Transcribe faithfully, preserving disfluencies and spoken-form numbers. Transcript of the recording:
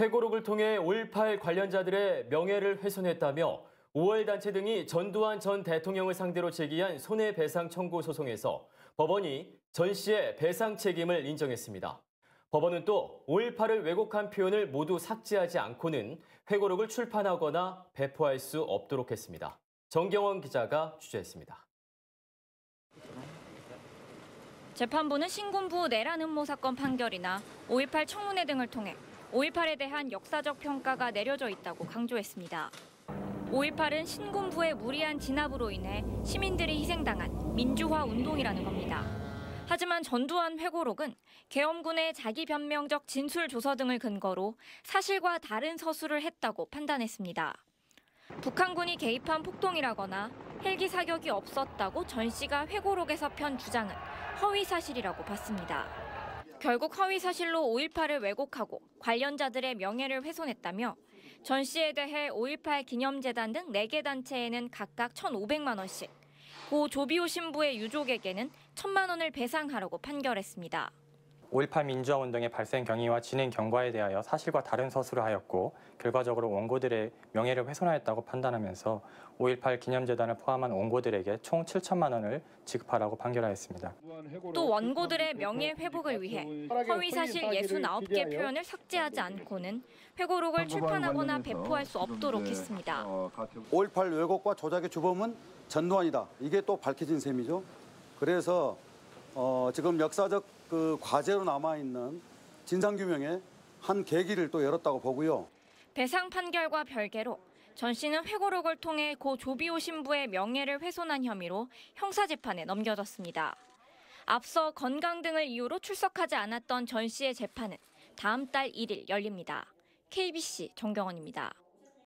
회고록을 통해 오일팔 관련자들의 명예를 훼손했다며 오월 단체 등이 전두환 전 대통령을 상대로 제기한 손해배상 청구 소송에서 법원이 전 씨의 배상 책임을 인정했습니다. 법원은 또 오일팔을 왜곡한 표현을 모두 삭제하지 않고는 회고록을 출판하거나 배포할 수 없도록 했습니다. 정경원 기자가 취재했습니다. 재판부는 신군부 내란음모 사건 판결이나 오일팔 청문회 등을 통해 오일팔에 대한 역사적 평가가 내려져 있다고 강조했습니다. 오일팔은 신군부의 무리한 진압으로 인해 시민들이 희생당한 민주화 운동이라는 겁니다. 하지만 전두환 회고록은 계엄군의 자기 변명적 진술 조서 등을 근거로 사실과 다른 서술을 했다고 판단했습니다. 북한군이 개입한 폭동이라거나 헬기 사격이 없었다고 전 씨가 회고록에서 편 주장은 허위 사실이라고 봤습니다. 결국 허위 사실로 오일팔을 왜곡하고 관련자들의 명예를 훼손했다며 전 씨에 대해 오일팔 기념재단 등 네 개 단체에는 각각 천오백만 원씩, 고 조비오 신부의 유족에게는 천만 원을 배상하라고 판결했습니다. 오일팔 민주화운동의 발생 경위와 진행 경과에 대하여 사실과 다른 서술을 하였고 결과적으로 원고들의 명예를 훼손하였다고 판단하면서 오일팔 기념재단을 포함한 원고들에게 총 칠천만 원을 지급하라고 판결하였습니다. 또 원고들의 명예 회복을 위해 허위사실 육십구 개 표현을 삭제하지 않고는 회고록을 출판하거나 배포할 수 없도록 했습니다. 오일팔 왜곡과 조작의 주범은 전두환이다. 이게 또 밝혀진 셈이죠. 그래서 어, 지금 역사적 그 과제로 남아있는 진상규명의 한 계기를 또 열었다고 보고요. 배상 판결과 별개로 전 씨는 회고록을 통해 고 조비오 신부의 명예를 훼손한 혐의로 형사재판에 넘겨졌습니다. 앞서 건강 등을 이유로 출석하지 않았던 전 씨의 재판은 다음 달 일 일 열립니다. 케이비씨 정경원입니다.